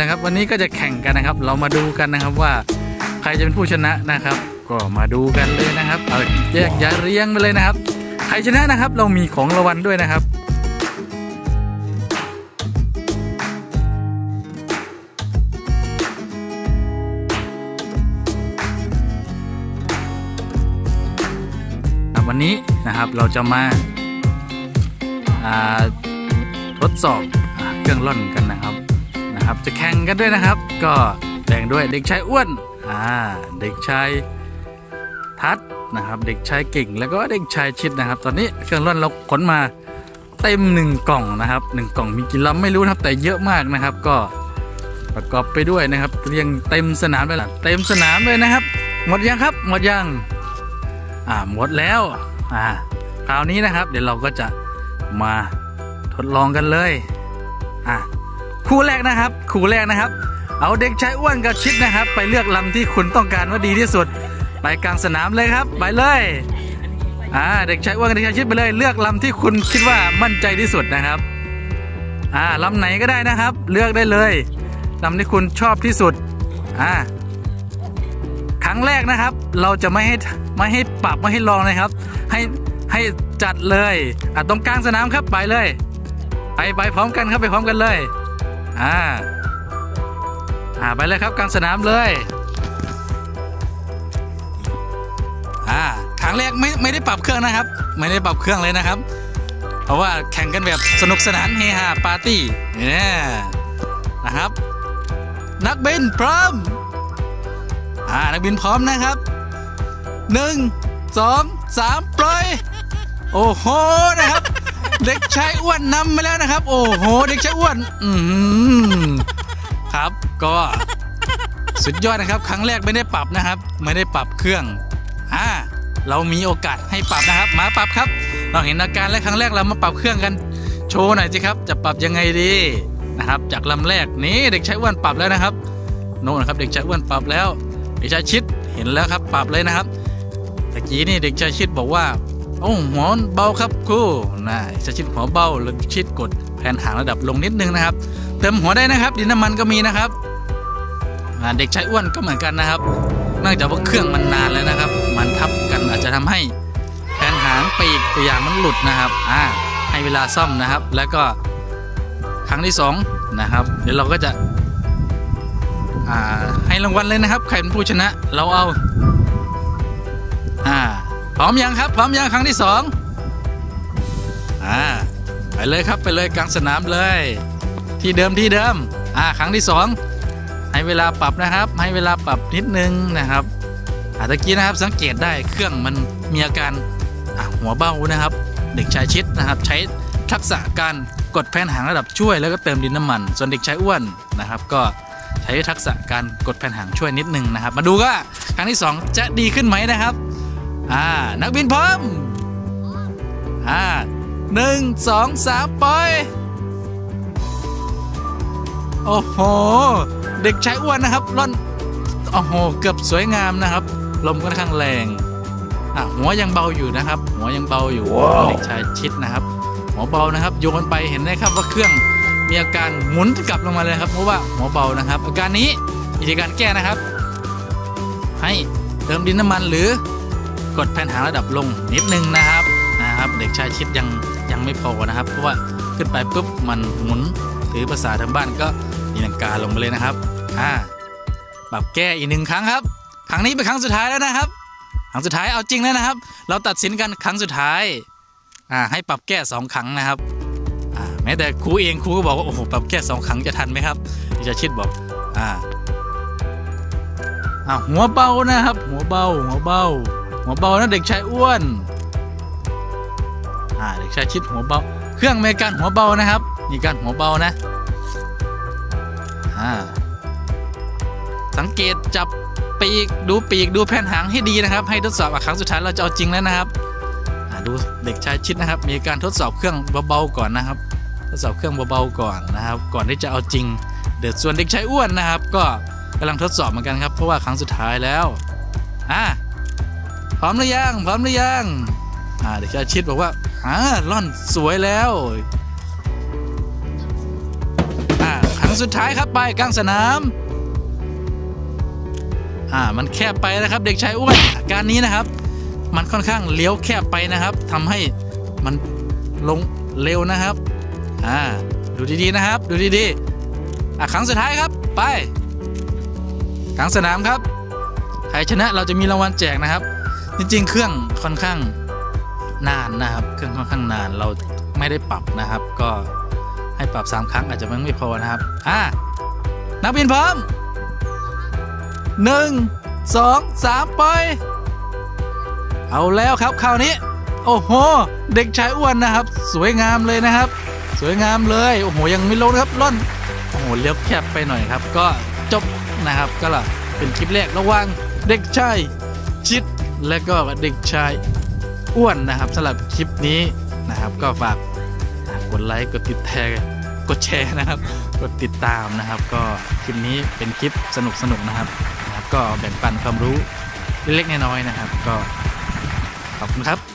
นะครับวันนี้ก็จะแข่งกันนะครับเรามาดูกันนะครับว่าใครจะเป็นผู้ชนะนะครับก็มาดูกันเลยนะครับเอาแยกย้ายเรียงไปเลยนะครับใครชนะนะครับเรามีของรางวัลด้วยนะครับวันนี้นะครับเราจะมาทดสอบเครื่องร่อนกันนะครับจะแข่งกันด้วยนะครับก็แบ่งด้วยเด็กชายอ้วนเด็กชายทัดนะครับเด็กชายเก่งแล้วก็เด็กชายชิดนะครับตอนนี้เครื่องร่อนเราขนมาเต็ม1กล่องนะครับ1กล่องมีกี่ลำไม่รู้นะครับแต่เยอะมากนะครับก็ประกอบไปด้วยนะครับเรียงเต็มสนามไปละเต็มสนามเลยนะครับหมดยังครับหมดยังหมดแล้วคราวนี้นะครับเดี๋ยวเราก็จะมาทดลองกันเลยคู่แรกนะครับเอาเด็กชายอ้วนกับชิดนะครับไปเลือกลำที่คุณต้องการว่าดีที่สุดไปกลางสนามเลยครับไปเลยเด็กชายอ้วนกับเด็กชายชิดไปเลยเลือกลำที่คุณคิดว่ามั่นใจที่สุดนะครับลำไหนก็ได้นะครับเลือกได้เลยลำที่คุณชอบที่สุดครั้งแรกนะครับเราจะไม่ให้ปรับไม่ให้ลองนะครับให้จัดเลยตรงกลางสนามครับไปเลยไปพร้อมกันครับไปพร้อมกันเลยไปเลยครับกลางสนามเลยครั้งแรกไม่ได้ปรับเครื่องนะครับไม่ได้ปรับเครื่องเลยนะครับเพราะว่าแข่งกันแบบสนุกสนานเฮฮาปาร์ตี้เนี่ยนะครับนักบินพร้อมนักบินพร้อมนะครับ1 2 3ปล่อยโอ้โหนะครับเด็กชายอ้วนนำมาแล้วนะครับโอ้โหเด็กชายอ้วนครับก็สุดยอดนะครับครั้งแรกไม่ได้ปรับนะครับไม่ได้ปรับเครื่องเรามีโอกาสให้ปรับนะครับมาปรับครับเราเห็นอาการและครั้งแรกเรามาปรับเครื่องกันโชว์หน่อยสิครับจะปรับยังไงดีนะครับจากลำแรกนี้เด็กชายอ้วนปรับแล้วนะครับโน่นครับเด็กชายอ้วนปรับแล้วเด็กชายชิดเห็นแล้วครับปรับเลยนะครับตะกี้นี่เด็กชายชิดบอกว่าโอ้หัวเบาครับครูนะจะชิดหัวเบาหรือชิดกดแผ่นหางระดับลงนิดนึงนะครับเติมหัวได้นะครับดินน้ำมันก็มีนะครับเด็กชายอ้วนก็เหมือนกันนะครับนอกจากว่าเครื่องมันนานแล้วนะครับมันทับกันอาจจะทำให้แผ่นหางปีกตัวอย่างมันหลุดนะครับให้เวลาซ่อมนะครับแล้วก็ครั้งที่2นะครับเดี๋ยวเราก็จะให้รางวัลเลยนะครับใครเป็นผู้ชนะเราเอาพร้อมยังครับพร้อมยังครั้งที่2ไปเลยครับไปเลยกลางสนามเลยที่เดิมครั้งที่2ให้เวลาปรับนะครับให้เวลาปรับนิดนึงนะครับตะกี้นะครับสังเกตได้เครื่องมันมีอาการหัวเบ้านะครับเด็กชายชิดนะครับใช้ทักษะการกดแผ่นหางระดับช่วยแล้วก็เติมดินน้ำมันส่วนเด็กชายอ้วนนะครับก็ใช้ทักษะการกดแผ่นหางช่วยนิดนึงนะครับมาดูก็ครั้งที่2จะดีขึ้นไหมนะครับนักบินพร้อม1 2 3ปล่อยโอ้โหเด็กชายอ้วนนะครับร่อนโอ้โหเกือบสวยงามนะครับลมค่อนข้างแรงหัวยังเบาอยู่นะครับหัวยังเบาอยู่ เด็กชายชิดนะครับหัวเบานะครับโยนไปเห็นไหมครับว่าเครื่องมีอาการหมุนกลับลงมาเลยครับเพราะว่าหัวเบานะครับอาการนี้วิธีการแก้นะครับให้เติมดินน้ำมันหรือกดแผ่นหางระดับลงนิดนึงนะครับเด็กชายชิดยังไม่พอนะครับเพราะว่าขึ้นไปปุ๊บมันหมุนถือภาษาทางบ้านก็มีลังกาลงไปเลยนะครับปรับแก้อีก1ครั้งครับครั้งนี้เป็นครั้งสุดท้ายแล้วนะครับครั้งสุดท้ายเอาจริงแล้วนะครับเราตัดสินกันครั้งสุดท้ายให้ปรับแก้2ครั้งนะครับแม้แต่ครูเองครูก็บอกว่าโอ้โหปรับแก้2ครั้งจะทันไหมครับเด็กชายชิดบอกหัวเบานะครับหัวเบานะเด็กชายอ้วนเด็กชายชิดหัวเบาเครื่องมีการหัวเบานะครับมีการหัวเบานะสังเกตจับปีกดูปีกดูแผ่นหางให้ดีนะครับให้ทดสอบครั้งสุดท้ายเราจะเอาจริงแล้วนะครับดูเด็กชายชิดนะครับมีการทดสอบเครื่องเบาๆก่อนนะครับทดสอบเครื่องเบาๆก่อนนะครับก่อนที่จะเอาจริงส่วนเด็กชายอ้วนนะครับก็กำลังทดสอบเหมือนกันครับเพราะว่าครั้งสุดท้ายแล้วพร้อมหรือยังพร้อมหรือยังเด็กชายชิดบอกว่าร่อนสวยแล้วครั้ง สุดท้ายครับไปกลางสนามมันแคบไปนะครับเด็กชายอ้วนการนี้นะครับมันค่อนข้างเลี้ยวแคบไปนะครับทำให้มันลงเร็วนะครับดูดีๆนะครับดูดีๆครั้งสุดท้ายครับไปกลางสนามครับใครชนะเราจะมีรางวัลแจกนะครับจริงๆเครื่องค่อนข้างนานนะครับเครื่องค่อนข้างนานเราไม่ได้ปรับนะครับก็ให้ปรับ3ครั้งอาจจะไม่พอนะครับนักบินพร้อม1 2 3ไปเอาแล้วครับคราวนี้โอ้โหเด็กชายอ้วนนะครับสวยงามเลยนะครับสวยงามเลยโอ้โหยังไม่ลงนะครับล่อนโอ้โหเลี้ยวแคบไปหน่อยครับก็จบนะครับก็ล่ะเป็นคลิปแรกระหว่างเด็กชายชิดและก็เด็กชายอ้วนนะครับสำหรับคลิปนี้นะครับก็ฝากกดไลค์กดติดแชร์กดแชร์นะครับกดติดตามนะครับก็คลิปนี้เป็นคลิปสนุกๆนะครับก็แบ่งปันความรู้เล็กๆน้อยๆนะครับก็ขอบคุณครับ